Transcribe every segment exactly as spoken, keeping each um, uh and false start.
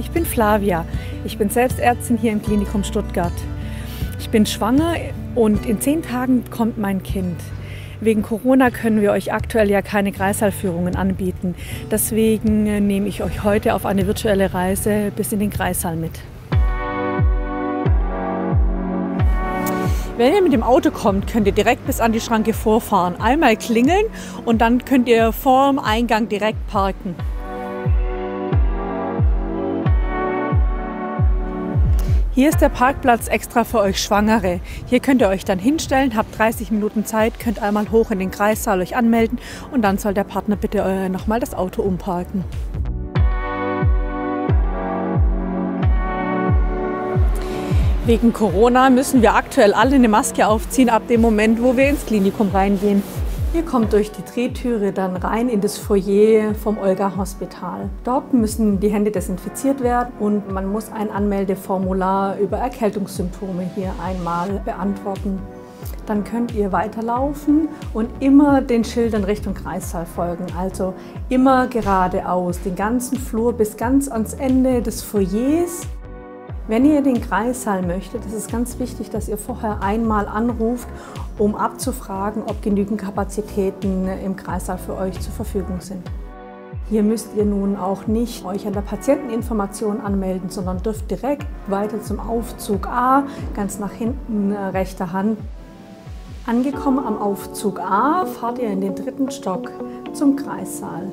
Ich bin Flavia. Ich bin selbst Ärztin hier im Klinikum Stuttgart. Ich bin schwanger und in zehn Tagen kommt mein Kind. Wegen Corona können wir euch aktuell ja keine Kreisallführungen anbieten. Deswegen nehme ich euch heute auf eine virtuelle Reise bis in den Kreissaal mit. Wenn ihr mit dem Auto kommt, könnt ihr direkt bis an die Schranke vorfahren. Einmal klingeln und dann könnt ihr vorm Eingang direkt parken. Hier ist der Parkplatz extra für euch Schwangere. Hier könnt ihr euch dann hinstellen, habt dreißig Minuten Zeit, könnt einmal hoch in den Kreissaal euch anmelden und dann soll der Partner bitte nochmal das Auto umparken. Wegen Corona müssen wir aktuell alle eine Maske aufziehen ab dem Moment, wo wir ins Klinikum reingehen. Ihr kommt durch die Drehtüre dann rein in das Foyer vom Olga-Hospital. Dort müssen die Hände desinfiziert werden und man muss ein Anmeldeformular über Erkältungssymptome hier einmal beantworten. Dann könnt ihr weiterlaufen und immer den Schildern Richtung Kreissaal folgen. Also immer geradeaus, den ganzen Flur bis ganz ans Ende des Foyers. Wenn ihr den Kreissaal möchtet, ist es ganz wichtig, dass ihr vorher einmal anruft, um abzufragen, ob genügend Kapazitäten im Kreissaal für euch zur Verfügung sind. Hier müsst ihr nun auch nicht euch an der Patienteninformation anmelden, sondern dürft direkt weiter zum Aufzug A, ganz nach hinten, rechter Hand. Angekommen am Aufzug A fahrt ihr in den dritten Stock zum Kreissaal.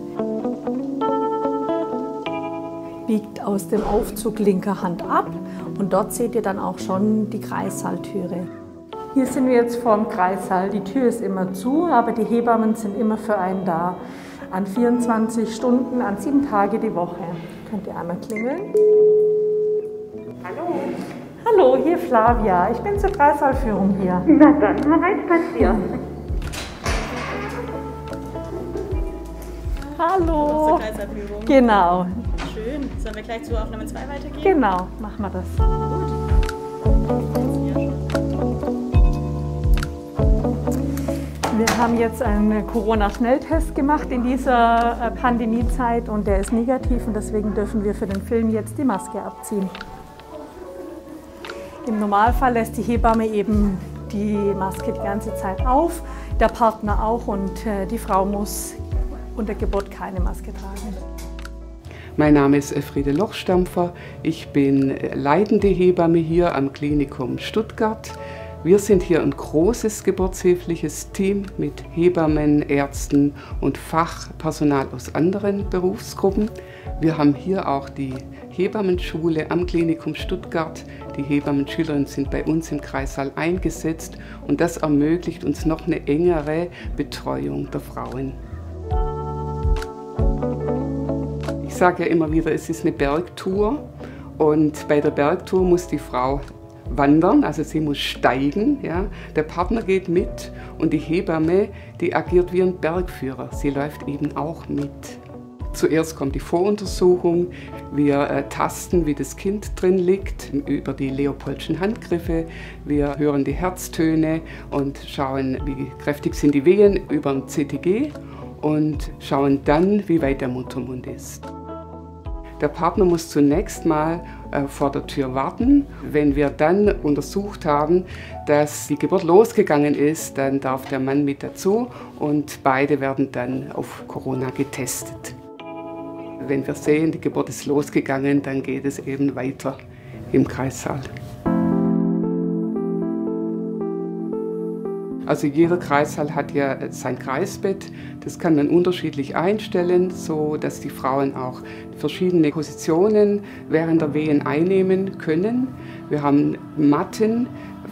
Biegt aus dem Aufzug linker Hand ab und dort seht ihr dann auch schon die Kreissaaltüre. Hier sind wir jetzt vorm Kreissaal. Die Tür ist immer zu, aber die Hebammen sind immer für einen da. An vierundzwanzig Stunden, an sieben Tage die Woche. Könnt ihr einmal klingeln. Hallo. Hallo, hier Flavia. Ich bin zur Kreissaalführung hier. Na dann, mal reinspazieren. Hallo. Zur Kreissaalführung. Genau. Schön. Sollen wir gleich zur Aufnahme zwei weitergehen? Genau, machen wir das. Gut. Wir haben jetzt einen Corona-Schnelltest gemacht in dieser Pandemiezeit und der ist negativ und deswegen dürfen wir für den Film jetzt die Maske abziehen. Im Normalfall lässt die Hebamme eben die Maske die ganze Zeit auf, der Partner auch und die Frau muss unter Geburt keine Maske tragen. Mein Name ist Elfriede Lochstampfer. Ich bin leitende Hebamme hier am Klinikum Stuttgart. Wir sind hier ein großes geburtshilfliches Team mit Hebammen, Ärzten und Fachpersonal aus anderen Berufsgruppen. Wir haben hier auch die Hebammenschule am Klinikum Stuttgart. Die Hebammenschülerinnen sind bei uns im Kreissaal eingesetzt und das ermöglicht uns noch eine engere Betreuung der Frauen. Ich sage ja immer wieder, es ist eine Bergtour und bei der Bergtour muss die Frau wandern, also sie muss steigen. Ja. Der Partner geht mit und die Hebamme, die agiert wie ein Bergführer, sie läuft eben auch mit. Zuerst kommt die Voruntersuchung, wir äh, tasten, wie das Kind drin liegt, über die Leopoldschen Handgriffe, wir hören die Herztöne und schauen, wie kräftig sind die Wehen über ein C T G und schauen dann, wie weit der Muttermund ist. Der Partner muss zunächst mal äh, vor der Tür warten. Wenn wir dann untersucht haben, dass die Geburt losgegangen ist, dann darf der Mann mit dazu und beide werden dann auf Corona getestet. Wenn wir sehen, die Geburt ist losgegangen, dann geht es eben weiter im Kreissaal. Also jeder Kreissaal hat ja sein Kreisbett. Das kann man unterschiedlich einstellen, so dass die Frauen auch verschiedene Positionen während der Wehen einnehmen können. Wir haben Matten.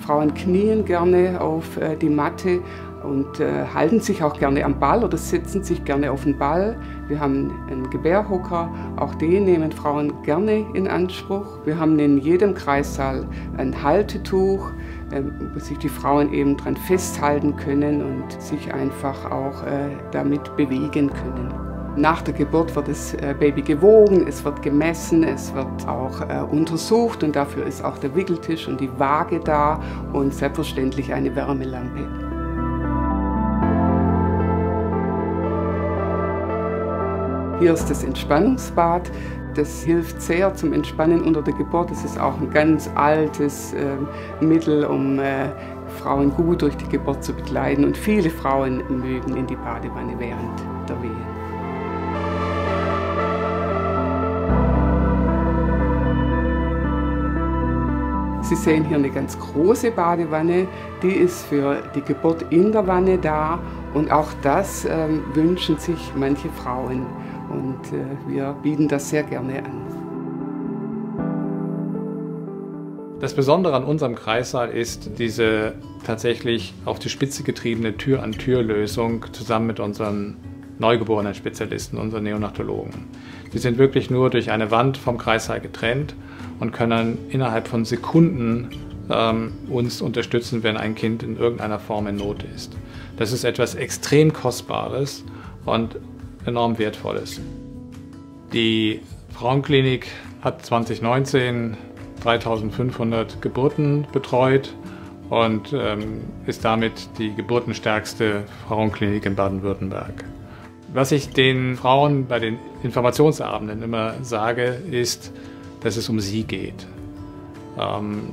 Frauen knien gerne auf die Matte und äh, halten sich auch gerne am Ball oder sitzen sich gerne auf den Ball. Wir haben einen Gebärhocker, auch den nehmen Frauen gerne in Anspruch. Wir haben in jedem Kreissaal ein Haltetuch, äh, wo sich die Frauen eben dran festhalten können und sich einfach auch äh, damit bewegen können. Nach der Geburt wird das Baby gewogen, es wird gemessen, es wird auch äh, untersucht und dafür ist auch der Wickeltisch und die Waage da und selbstverständlich eine Wärmelampe. Hier ist das Entspannungsbad. Das hilft sehr zum Entspannen unter der Geburt. Das ist auch ein ganz altes äh, Mittel, um äh, Frauen gut durch die Geburt zu begleiten. Und viele Frauen mögen in die Badewanne während der Wehe. Sie sehen hier eine ganz große Badewanne, die ist für die Geburt in der Wanne da und auch das äh, wünschen sich manche Frauen und äh, wir bieten das sehr gerne an. Das Besondere an unserem Kreissaal ist diese tatsächlich auf die Spitze getriebene Tür-an-Tür-Lösung zusammen mit unseren neugeborenen Spezialisten, unseren Neonatologen. Die sind wirklich nur durch eine Wand vom Kreissaal getrennt und können innerhalb von Sekunden ähm, uns unterstützen, wenn ein Kind in irgendeiner Form in Not ist. Das ist etwas extrem Kostbares und enorm Wertvolles. Die Frauenklinik hat zwanzig neunzehn dreitausendfünfhundert Geburten betreut und ähm, ist damit die geburtenstärkste Frauenklinik in Baden-Württemberg. Was ich den Frauen bei den Informationsabenden immer sage, ist, dass es um sie geht.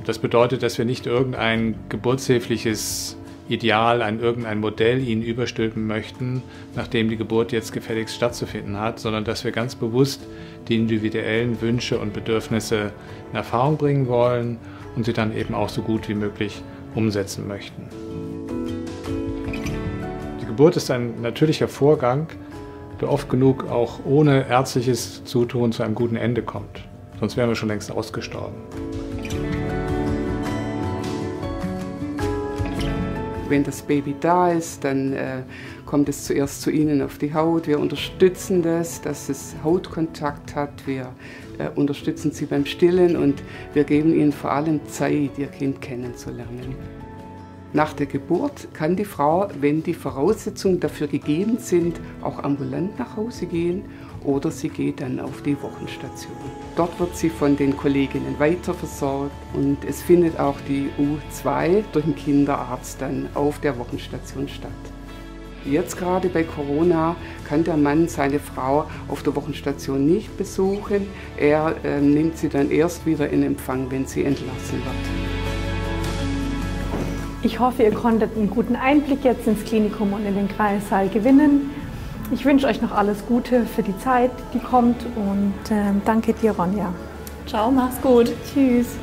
Das bedeutet, dass wir nicht irgendein geburtshilfliches Ideal, ein irgendein Modell ihnen überstülpen möchten, nachdem die Geburt jetzt gefälligst stattzufinden hat, sondern dass wir ganz bewusst die individuellen Wünsche und Bedürfnisse in Erfahrung bringen wollen und sie dann eben auch so gut wie möglich umsetzen möchten. Die Geburt ist ein natürlicher Vorgang, der oft genug auch ohne ärztliches Zutun zu einem guten Ende kommt. Sonst wären wir schon längst ausgestorben. Wenn das Baby da ist, dann äh, kommt es zuerst zu Ihnen auf die Haut. Wir unterstützen das, dass es Hautkontakt hat. Wir äh, unterstützen Sie beim Stillen und wir geben Ihnen vor allem Zeit, Ihr Kind kennenzulernen. Nach der Geburt kann die Frau, wenn die Voraussetzungen dafür gegeben sind, auch ambulant nach Hause gehen oder sie geht dann auf die Wochenstation. Dort wird sie von den Kolleginnen weiter versorgt und es findet auch die U zwei durch den Kinderarzt dann auf der Wochenstation statt. Jetzt gerade bei Corona kann der Mann seine Frau auf der Wochenstation nicht besuchen. Er äh, nimmt sie dann erst wieder in Empfang, wenn sie entlassen wird. Ich hoffe, ihr konntet einen guten Einblick jetzt ins Klinikum und in den Kreissaal gewinnen. Ich wünsche euch noch alles Gute für die Zeit, die kommt und äh, danke dir, Ronja. Ciao, mach's gut. Tschüss.